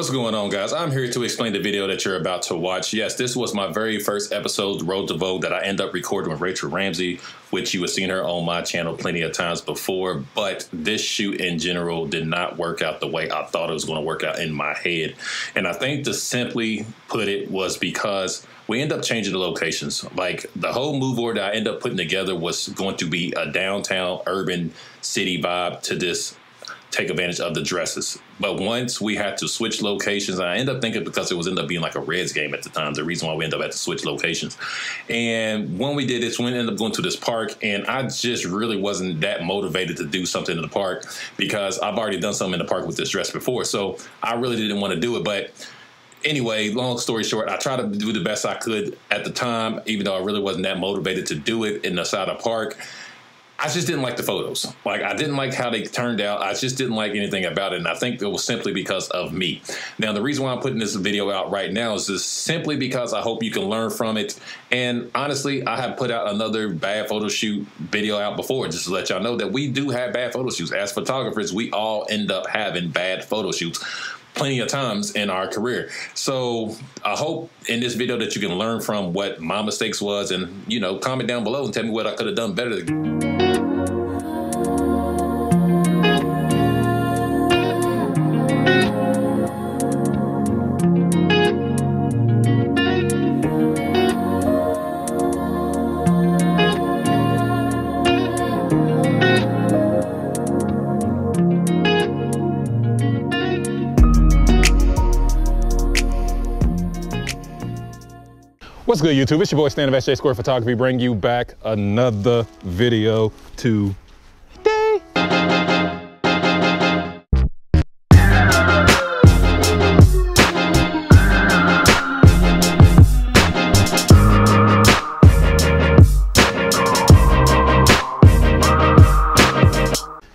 What's going on, guys? I'm here to explain the video that you're about to watch. Yes, this was my very first episode, Road to Vogue, that I end up recording with Rachel Ramsey, which you have seen her on my channel plenty of times before. But this shoot in general did not work out the way I thought it was going to work out in my head. And I think to simply put it was because we end up changing the locations. Like the whole move board that I end up putting together was going to be a downtown urban city vibe to this take advantage of the dresses. But once we had to switch locations, and I end up thinking because it was ended up being like a Reds game at the time, the reason why we ended up at to switch locations. And when we did this, we ended up going to this park, and I just really wasn't that motivated to do something in the park because I've already done something in the park with this dress before. So I really didn't want to do it. But anyway, long story short, I tried to do the best I could at the time, even though I really wasn't that motivated to do it in the side of the park. I just didn't like the photos. Like, I didn't like how they turned out. I just didn't like anything about it. And I think it was simply because of me. Now, the reason why I'm putting this video out right now is just simply because I hope you can learn from it. And honestly, I have put out another bad photo shoot video out before, just to let y'all know that we do have bad photo shoots. As photographers, we all end up having bad photo shoots plenty of times in our career. So I hope in this video that you can learn from what my mistakes was, and, you know, comment down below and tell me what I could have done better. What's good, YouTube? It's your boy Stan of SJ Square Photography, bring you back another video today.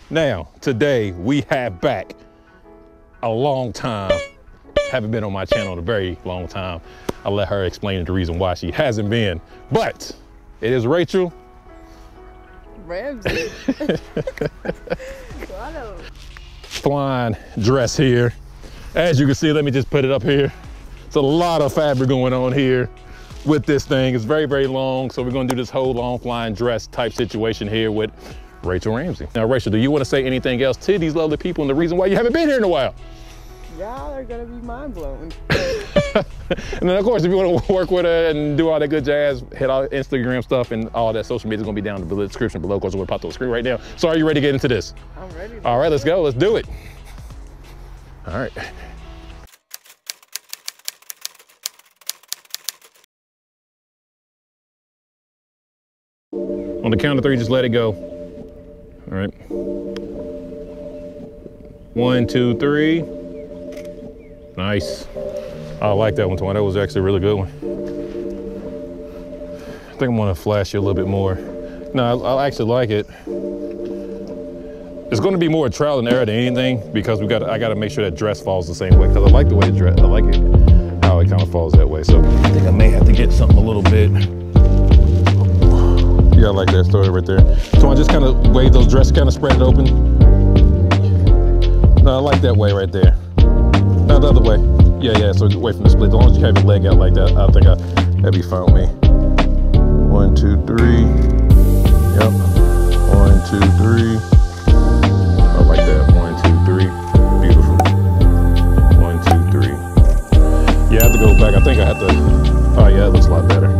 Now, today we have back a long time. Haven't been on my channel in a very long time. I'll let her explain the reason why she hasn't been, but it is Rachel Ramsey. Flying dress here. As you can see, let me just put it up here. It's a lot of fabric going on here with this thing. It's very, very long. So we're gonna do this whole long flying dress type situation here with Rachel Ramsey. Now, Rachel, do you wanna say anything else to these lovely people and the reason why you haven't been here in a while? Y'all are gonna be mind blown. And then, of course, if you want to work with her and do all that good jazz, hit all Instagram stuff and all that social media is gonna be down in the description below. Of course, we'll pop the screen right now. So, are you ready to get into this? I'm ready. All right, let's go. Let's do it. All right. On the count of three, just let it go. All right. 1, 2, 3. Nice. I like that one, Twan. That was actually a really good one. I think I'm gonna flash it a little bit more. No, I actually like it. It's gonna be more trial and error than anything because I gotta make sure that dress falls the same way because I like the way the dress, I like it how it kind of falls that way. So I think I may have to get something a little bit. Yeah, I like that story right there. Twan, just kind of wave those dresses, kind of spread it open. No, I like that way right there. Not the other way. Yeah, so away from the split. As long as you have your leg out like that, I think that'd be fine with me. 1, 2, 3. Yep. 1, 2, 3. I like that. 1, 2, 3. Beautiful. 1, 2, 3. Yeah, I have to go back. I think I have to. Oh, yeah, it looks a lot better.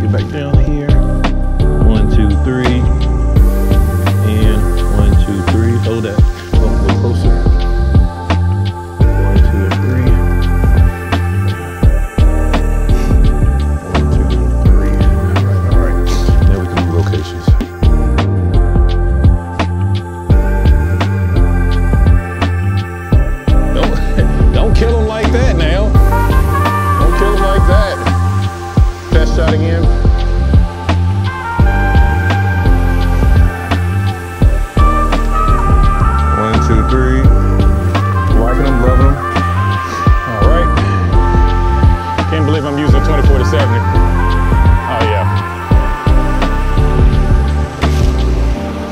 Get back down here. 1, 2, 3. Hold that a little closer. 1, 2, 3. 1, 2, 3. All right. Now we can do locations.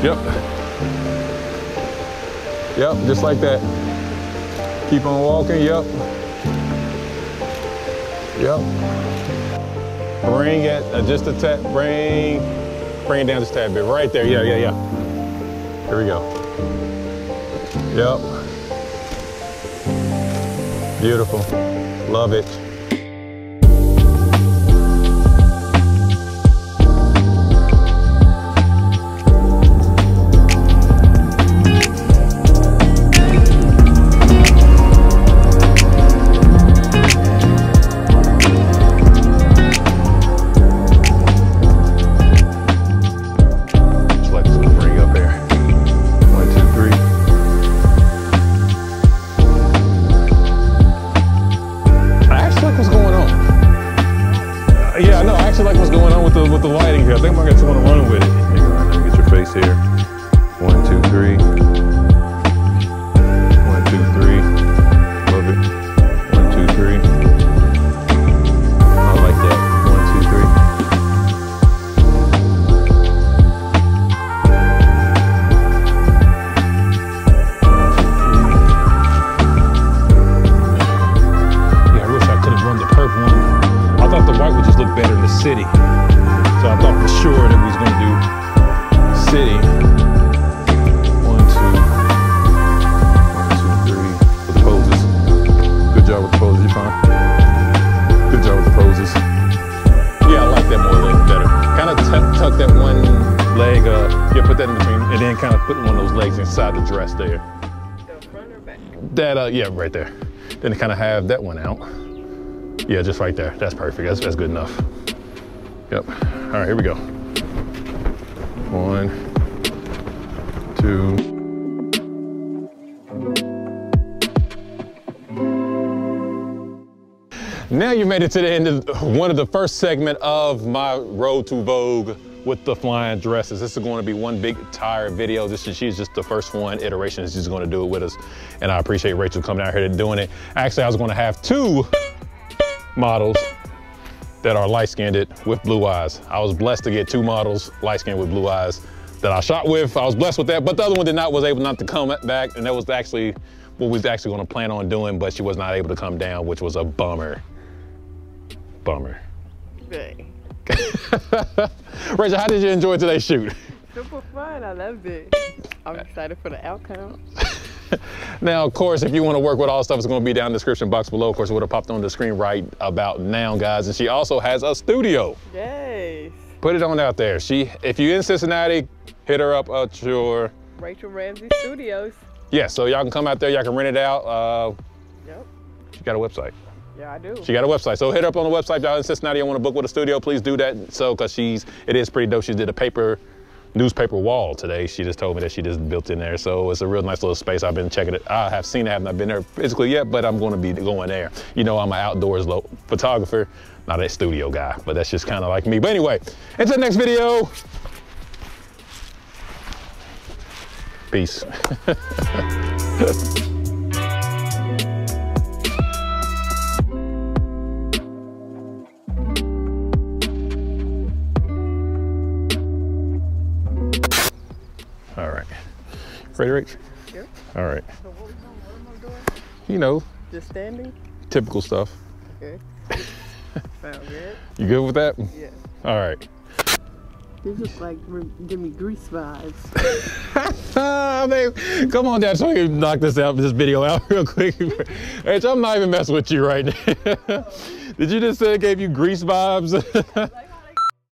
Yep. Yep, just like that. Keep on walking, yep. Yep. Bring it, just a tap, bring it down just a tad bit. Right there, yeah, yeah, yeah. Here we go. Yep. Beautiful. Love it. With the lighting here, I think I'm gonna want to run with it. Hang on, let me get your face here. 1, 2, 3. 1, 2, 3. Love it. 1, 2, 3. I like that. 1, 2, 3. Yeah, I wish I could have run the purple one. I thought the white would just look better in the city. So I thought for sure that we was gonna do city. 1, 2, 1, 2, 3 with the poses. Good job with the poses, you fine? Good job with the poses. Yeah, I like that more leg better. Kind of tuck that one leg up. Yeah, put that in between, and then kind of put one of those legs inside the dress there. The front or back? That yeah, right there. Then kind of have that one out. Yeah, just right there. That's perfect. That's good enough. Yep. All right, here we go. 1, 2. Now you made it to the end of one of the first segment of my Road to Vogue with the flying dresses. This is going to be one big tire video. She's just the first one iteration. She's going to do it with us. And I appreciate Rachel coming out here and doing it. Actually, I was going to have 2 models that are light-skinned with blue eyes. I was blessed to get 2 models, light-skinned with blue eyes, that I shot with. I was blessed with that, but the other one was able not to come back, and that was actually what we was actually gonna plan on doing, but she was not able to come down, which was a bummer. Bummer. Hey. Rachel, how did you enjoy today's shoot? Super fun, I loved it. I'm excited for the outcome. Now, of course, if you want to work with All Stuff, it's going to be down in the description box below. Of course, it would have popped on the screen right about now, guys. And she also has a studio. Yes. Put it on out there. If you're in Cincinnati, hit her up at your... Rachel Ramsey Studios. Yeah, so y'all can come out there. Y'all can rent it out. Yep. She got a website. Yeah, I do. She got a website. So hit her up on the website. Y'all in Cincinnati, you want to book with a studio, please do that. So, because it is pretty dope. She did a newspaper wall today. She just told me that she just built in there. So it's a real nice little space. I've been checking it. I have seen it. I have not been there physically yet, but I'm going to be going there. You know, I'm an outdoors photographer, not a studio guy, but that's just kind of like me. But anyway, until the next video. Peace. All right. Ready, Rach? Yep. All right. So what am I doing? You know. Just standing? Typical stuff. Okay. Sound good? You good with that? Yeah. All right. This is like, give me Grease vibes. Babe, come on down so we can knock this video out real quick. Rach, I'm not even messing with you right now. Did you just say it gave you Grease vibes?